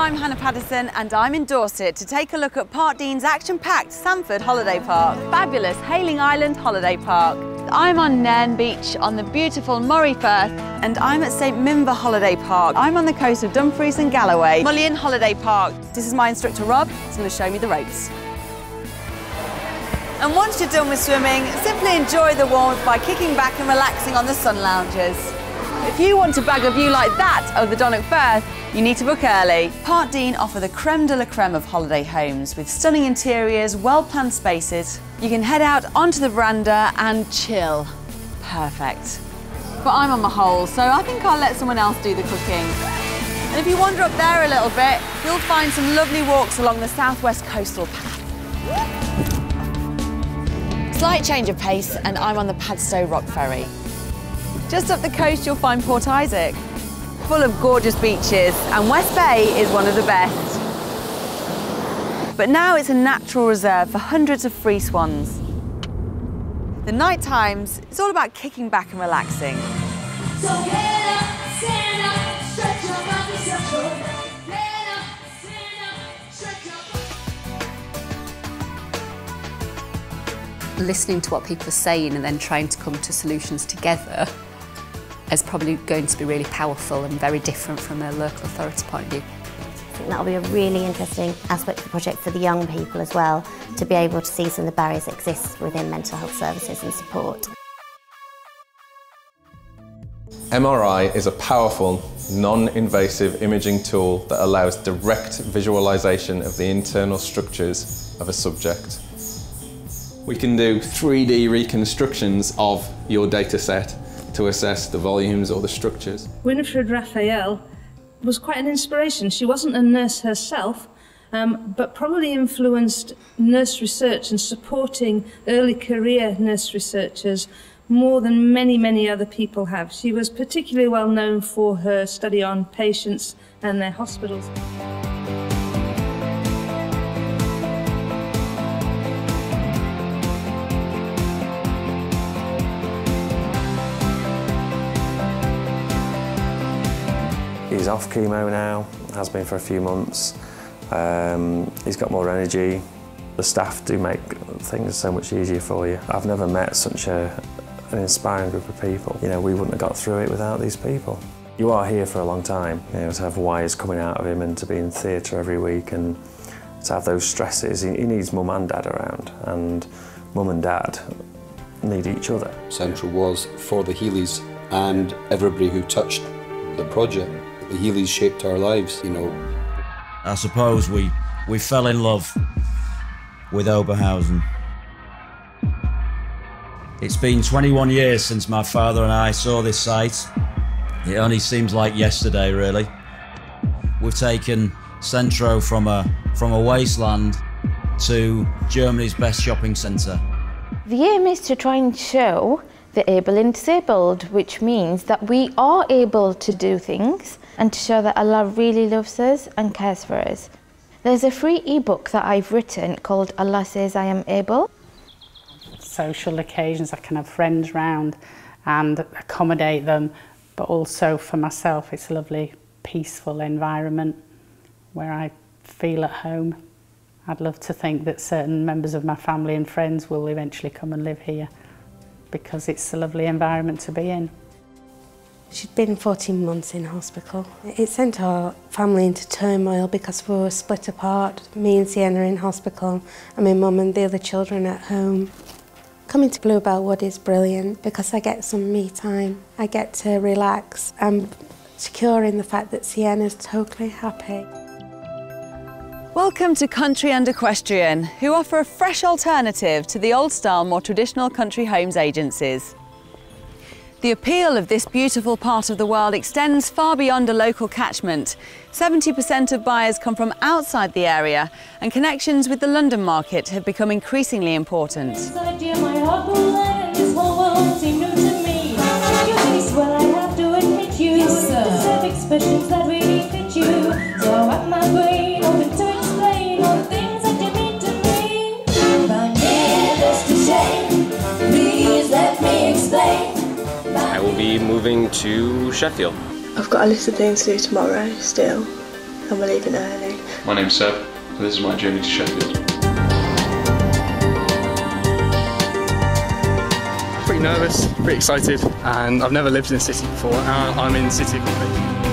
I'm Hannah Patterson and I'm in Dorset to take a look at Park Dean's action-packed Sanford Holiday Park, fabulous Hailing Island Holiday Park. I'm on Nairn Beach on the beautiful Moray Firth, and I'm at St. Mimber Holiday Park. I'm on the coast of Dumfries and Galloway, Mullion Holiday Park. This is my instructor Rob, he's going to show me the ropes. And once you're done with swimming, simply enjoy the warmth by kicking back and relaxing on the sun lounges. If you want to bag a view like that of the Donnock Firth, you need to book early. Park Dean offer the creme de la creme of holiday homes with stunning interiors, well-planned spaces. You can head out onto the veranda and chill. Perfect. But I'm on my hole, so I think I'll let someone else do the cooking. And if you wander up there a little bit, you'll find some lovely walks along the southwest coastal path. Slight change of pace and I'm on the Padstow Rock Ferry. Just up the coast, you'll find Port Isaac, full of gorgeous beaches, and West Bay is one of the best. But now it's a natural reserve for hundreds of free swans. The night times, it's all about kicking back and relaxing. So get up, stand up, stretch your body, stretch your body. Listening to what people are saying and then trying to come to solutions together is probably going to be really powerful and very different from a local authority point of view. I think that'll be a really interesting aspect of the project for the young people as well, to be able to see some of the barriers that exist within mental health services and support. MRI is a powerful, non-invasive imaging tool that allows direct visualisation of the internal structures of a subject. We can do 3D reconstructions of your data set to assess the volumes or the structures. Winifred Raphael was quite an inspiration. She wasn't a nurse herself, but probably influenced nurse research and supporting early career nurse researchers more than many, many other people have. She was particularly well known for her study on patients and their hospitals. He's off chemo now, has been for a few months. He's got more energy. The staff do make things so much easier for you. I've never met such an inspiring group of people. You know, we wouldn't have got through it without these people. You are here for a long time. You know, to have wires coming out of him and to be in theatre every week and to have those stresses. He needs mum and dad around, and mum and dad need each other. Centro was for the Healys and everybody who touched the project. The Healys shaped our lives, you know. I suppose we fell in love with Oberhausen. It's been 21 years since my father and I saw this site. It only seems like yesterday, really. We've taken Centro from a wasteland to Germany's best shopping centre. The aim is to try and show the able and disabled, which means that we are able to do things, and to show that Allah really loves us and cares for us. There's a free ebook that I've written called Allah Says I Am Able. Social occasions, I can have friends round and accommodate them, but also for myself it's a lovely peaceful environment where I feel at home. I'd love to think that certain members of my family and friends will eventually come and live here, because it's a lovely environment to be in. She'd been 14 months in hospital. It sent our family into turmoil because we were split apart. Me and Sienna in hospital, and my mum and the other children at home. Coming to Bluebell Wood is brilliant because I get some me time. I get to relax. I'm secure in the fact that Sienna's totally happy. Welcome to Country and Equestrian, who offer a fresh alternative to the old-style, more traditional country homes agencies. The appeal of this beautiful part of the world extends far beyond a local catchment. 70% of buyers come from outside the area, and connections with the London market have become increasingly important. I will be moving to Sheffield. I've got a list of things to do tomorrow still, and we're leaving early. My name's Seb, and this is my journey to Sheffield. Pretty nervous, pretty excited, and I've never lived in a city before, and I'm in the city of Dublin.